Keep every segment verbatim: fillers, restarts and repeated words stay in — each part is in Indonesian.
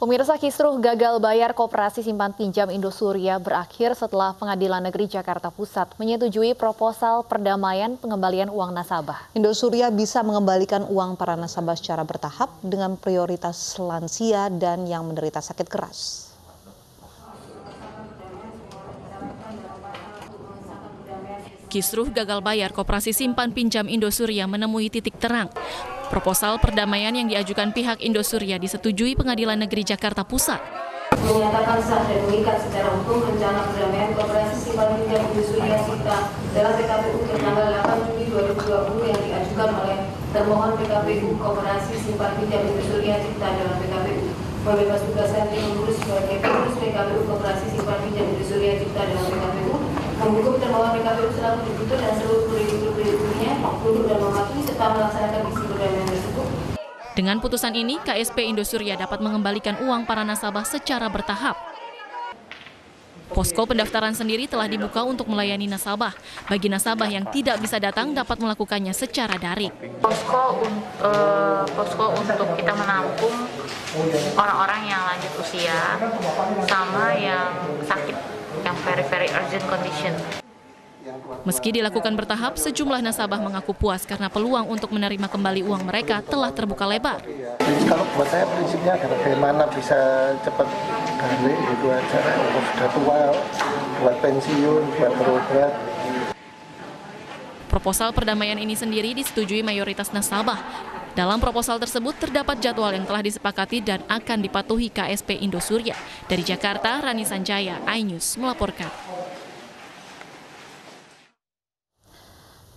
Pemirsa, kisruh gagal bayar Koperasi Simpan Pinjam Indosurya berakhir setelah Pengadilan Negeri Jakarta Pusat menyetujui proposal perdamaian pengembalian uang nasabah. Indosurya bisa mengembalikan uang para nasabah secara bertahap dengan prioritas lansia dan yang menderita sakit keras. Kisruh gagal bayar Koperasi Simpan Pinjam Indosurya menemui titik terang. Proposal perdamaian yang diajukan pihak Indosurya disetujui Pengadilan Negeri Jakarta Pusat. Menyatakan sah dan mengikat secara hukum rencana perdamaian Koperasi Simpan Pinjam Indosurya Cipta dalam P K P U tanggal delapan Juni dua ribu dua puluh yang diajukan oleh termohon P K P U Koperasi Simpan Pinjam Indosurya Cipta dalam P K P U membebas tugasan yang mengurus sebagai pengurus P K P U Koperasi Simpan Pinjam Indosurya Cipta dalam P K P U. Menghukum termohon P K P U selaku dituntut dan seluruh penduduk-penduduknya untuk dan mematuhi serta melaksanakan misi perdamaian tersebut. Dengan putusan ini, K S P Indosurya dapat mengembalikan uang para nasabah secara bertahap. Posko pendaftaran sendiri telah dibuka untuk melayani nasabah. Bagi nasabah yang tidak bisa datang dapat melakukannya secara daring. Posko, uh, posko untuk kita menampung orang-orang yang lanjut usia sama yang sakit. Yang very very urgent condition. Meski dilakukan bertahap, sejumlah nasabah mengaku puas karena peluang untuk menerima kembali uang mereka telah terbuka lebar. Jadi kalau buat saya prinsipnya bagaimana bisa cepat balik gitu aja, kalau sudah tua, buat pensiun, buat berobat. Proposal perdamaian ini sendiri disetujui mayoritas nasabah. Dalam proposal tersebut terdapat jadwal yang telah disepakati dan akan dipatuhi K S P Indosurya. Dari Jakarta, Rani Sanjaya, iNews melaporkan.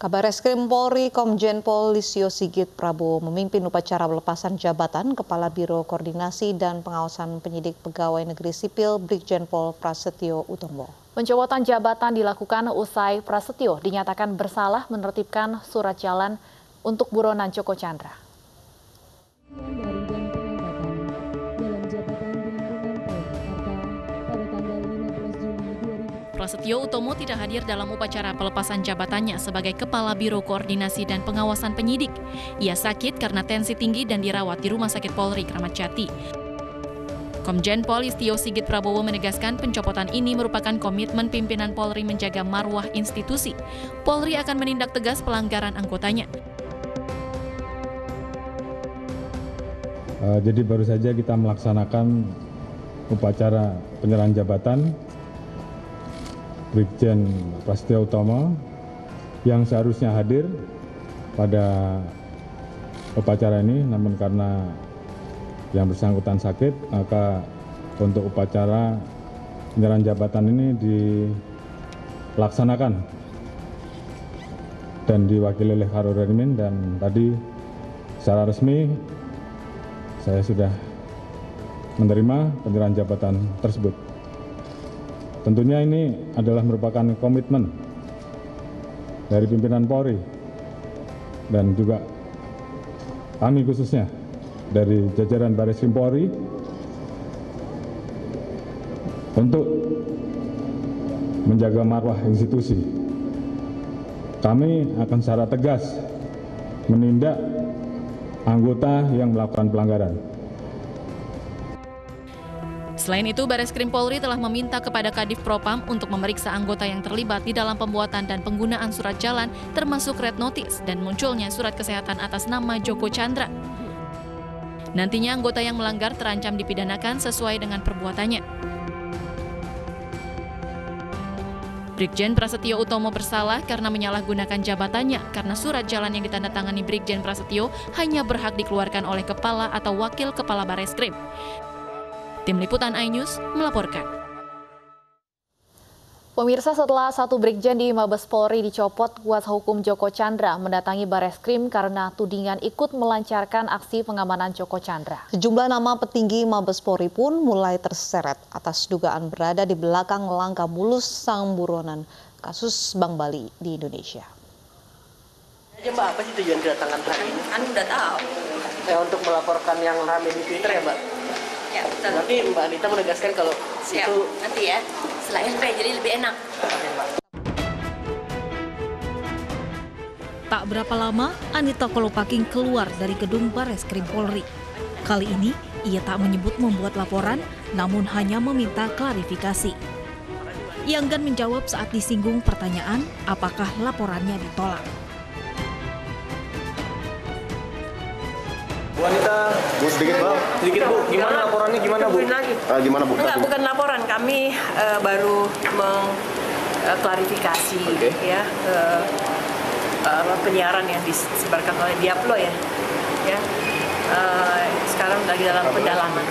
Kabareskrim Polri Komjen Polisi Sigit Prabowo memimpin upacara pelepasan jabatan Kepala Biro Koordinasi dan Pengawasan Penyidik Pegawai Negeri Sipil Brigjen Pol Prasetyo Utomo. Pencopotan jabatan dilakukan usai Prasetyo dinyatakan bersalah menertibkan surat jalan untuk buronan Joko Tjandra. Prasetyo Utomo tidak hadir dalam upacara pelepasan jabatannya sebagai Kepala Biro Koordinasi dan Pengawasan Penyidik. Ia sakit karena tensi tinggi dan dirawat di Rumah Sakit Polri Kramat Jati. Komjen Pol Prasetyo Sigit Prabowo menegaskan pencopotan ini merupakan komitmen pimpinan Polri menjaga marwah institusi. Polri akan menindak tegas pelanggaran anggotanya. Jadi baru saja kita melaksanakan upacara penyerahan jabatan Brigjen Prasetyo Utomo yang seharusnya hadir pada upacara ini, namun karena yang bersangkutan sakit, maka untuk upacara penyerahan jabatan ini dilaksanakan dan diwakili oleh Haro Renmin, dan tadi secara resmi saya sudah menerima penyerahan jabatan tersebut. Tentunya ini adalah merupakan komitmen dari pimpinan Polri dan juga kami khususnya dari jajaran Bareskrim Polri untuk menjaga marwah institusi. Kami akan secara tegas menindak anggota yang melakukan pelanggaran. Selain itu, Bareskrim Polri telah meminta kepada Kadif Propam untuk memeriksa anggota yang terlibat di dalam pembuatan dan penggunaan surat jalan, termasuk red notice dan munculnya surat kesehatan atas nama Joko Tjandra. Nantinya anggota yang melanggar terancam dipidanakan sesuai dengan perbuatannya. Brigjen Prasetyo Utomo bersalah karena menyalahgunakan jabatannya karena surat jalan yang ditandatangani Brigjen Prasetyo hanya berhak dikeluarkan oleh Kepala atau Wakil Kepala Bareskrim. Tim Liputan iNews melaporkan. Pemirsa, setelah satu brigjen di Mabes Polri dicopot, kuasa hukum Joko Tjandra mendatangi Bareskrim karena tudingan ikut melancarkan aksi pengamanan Joko Tjandra. Sejumlah nama petinggi Mabes Polri pun mulai terseret atas dugaan berada di belakang langkah mulus sang buronan kasus Bank Bali di Indonesia. Ya, Mbak, apa sih tujuan kedatangan hari ini? Kan udah tahu. Ya, untuk melaporkan yang ramai di Twitter ya, Mbak? Ya, betul. Nanti Mbak Anita menegaskan kalau siap, itu... nanti ya. L P, jadi lebih enak. Tak berapa lama, Anita Kolopaking keluar dari gedung Bareskrim Polri. Kali ini, ia tak menyebut membuat laporan, namun hanya meminta klarifikasi. Ia enggan menjawab saat disinggung pertanyaan apakah laporannya ditolak. Wanita, Bu, sedikit, Bu. Sedikit, Bu. Gimana laporannya? Gimana, Bu? Uh, gimana, Bu? Enggak, bukan laporan. Kami uh, baru mengklarifikasi uh, okay. ya uh, uh, penyiaran yang disebarkan oleh Diablo ya. ya. Uh, sekarang lagi dalam pendalaman.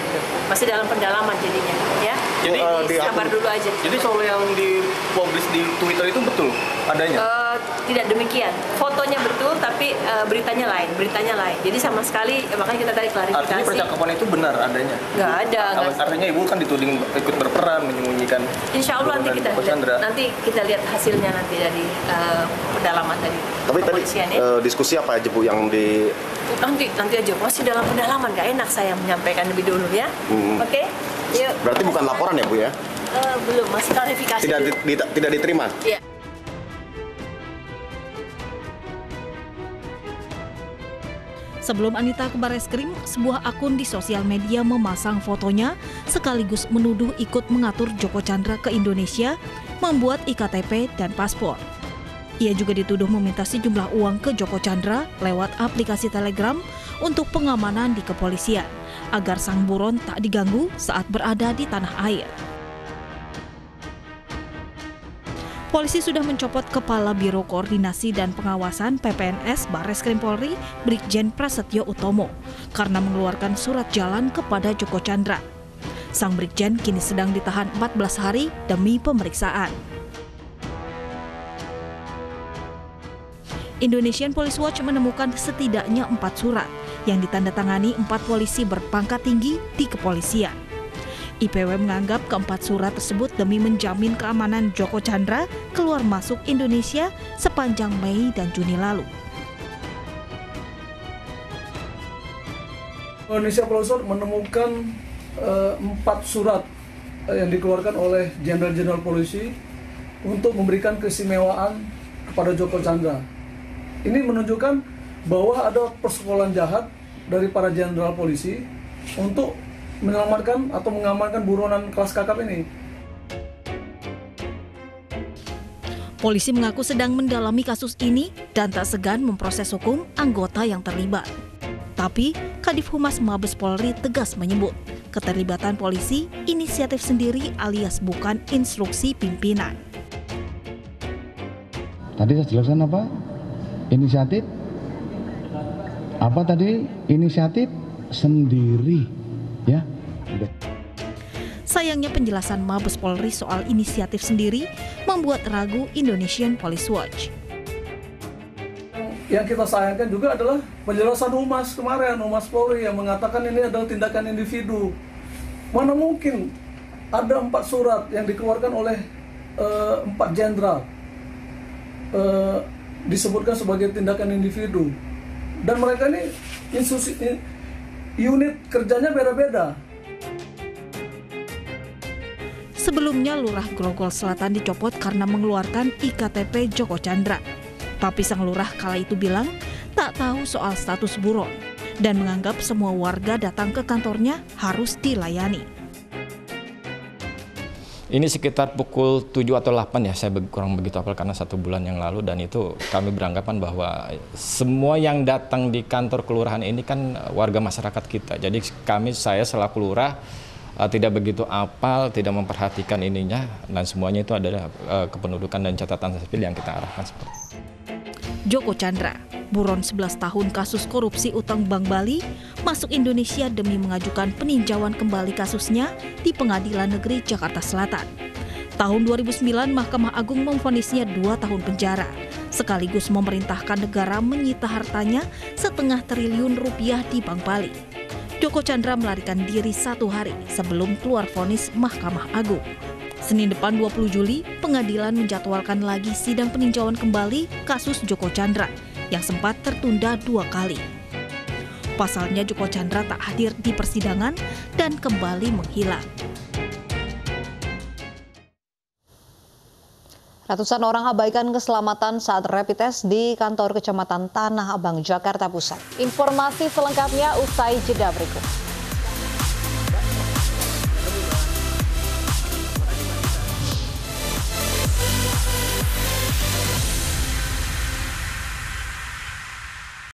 Masih dalam pendalaman jadinya, ya. Jadi uh, sabar dulu aja. Jadi soal yang dipublish di Twitter itu betul adanya? Uh, tidak demikian. Fotonya betul, tapi uh, beritanya lain. Beritanya lain. Jadi sama sekali, ya, makanya kita tadi klarifikasi. Artinya percakapan itu benar adanya? Nggak ada. Artinya Ibu kan dituding ikut berperan menyembunyikan. Insya Allah nanti kita nanti kita lihat hasilnya nanti dari uh, pendalaman tadi. Tapi tadi uh, diskusi apa aja, Bu, yang di? Nanti nanti aja. Masih dalam pendalaman. Nggak enak saya menyampaikan lebih dulu ya. Hmm. Oke. Okay? Yuk. Berarti bukan laporan ya, Bu ya? Uh, belum, masih klarifikasi. Tidak, di, di, tidak diterima? Iya. Sebelum Anita ke Bareskrim, sebuah akun di sosial media memasang fotonya sekaligus menuduh ikut mengatur Joko Tjandra ke Indonesia, membuat I K T P dan paspor. Ia juga dituduh meminta sejumlah uang ke Joko Tjandra lewat aplikasi Telegram untuk pengamanan di kepolisian, agar sang buron tak diganggu saat berada di tanah air. Polisi sudah mencopot Kepala Biro Koordinasi dan Pengawasan P P N S Bareskrim Polri, Brigjen Prasetyo Utomo, karena mengeluarkan surat jalan kepada Joko Tjandra. Sang Brigjen kini sedang ditahan empat belas hari demi pemeriksaan. Indonesian Police Watch menemukan setidaknya empat surat yang ditandatangani empat polisi berpangkat tinggi di kepolisian. I P W menganggap keempat surat tersebut demi menjamin keamanan Joko Tjandra keluar masuk Indonesia sepanjang Mei dan Juni lalu. Indonesia Police Watch menemukan uh, empat surat yang dikeluarkan oleh jenderal-jenderal polisi untuk memberikan keistimewaan kepada Joko Tjandra. Ini menunjukkan bahwa ada persekongkolan jahat dari para jenderal polisi untuk menyelamatkan atau mengamankan buronan kelas kakap ini. Polisi mengaku sedang mendalami kasus ini dan tak segan memproses hukum anggota yang terlibat. Tapi Kadif Humas Mabes Polri tegas menyebut keterlibatan polisi inisiatif sendiri alias bukan instruksi pimpinan. Tadi saya jelaskan apa? Inisiatif apa tadi? Inisiatif sendiri, ya. Sayangnya penjelasan Mabes Polri soal inisiatif sendiri membuat ragu Indonesian Police Watch. Yang kita sayangkan juga adalah penjelasan Humas kemarin, Humas Polri yang mengatakan ini adalah tindakan individu. Mana mungkin ada empat surat yang dikeluarkan oleh uh, empat jenderal. Uh, disebutkan sebagai tindakan individu, dan mereka ini instruksi, unit kerjanya beda-beda. Sebelumnya Lurah Grogol Selatan dicopot karena mengeluarkan I K T P Joko Tjandra, tapi sang lurah kala itu bilang tak tahu soal status buron dan menganggap semua warga datang ke kantornya harus dilayani. Ini sekitar pukul tujuh atau delapan ya, saya kurang begitu hafal karena satu bulan yang lalu, dan itu kami beranggapan bahwa semua yang datang di kantor kelurahan ini kan warga masyarakat kita. Jadi kami, saya selaku lurah tidak begitu apal, tidak memperhatikan ininya, dan semuanya itu adalah kependudukan dan catatan sipil yang kita arahkan. Joko Tjandra, buron sebelas tahun kasus korupsi utang Bank Bali, masuk Indonesia demi mengajukan peninjauan kembali kasusnya di Pengadilan Negeri Jakarta Selatan. Tahun dua ribu sembilan, Mahkamah Agung memvonisnya dua tahun penjara, sekaligus memerintahkan negara menyita hartanya setengah triliun rupiah di Bank Bali. Joko Tjandra melarikan diri satu hari sebelum keluar vonis Mahkamah Agung. Senin depan dua puluh Juli, pengadilan menjadwalkan lagi sidang peninjauan kembali kasus Joko Tjandra yang sempat tertunda dua kali. Pasalnya Joko Tjandra tak hadir di persidangan dan kembali menghilang. Ratusan orang abaikan keselamatan saat rapid test di kantor Kecamatan Tanah Abang, Jakarta Pusat. Informasi selengkapnya usai jeda berikut.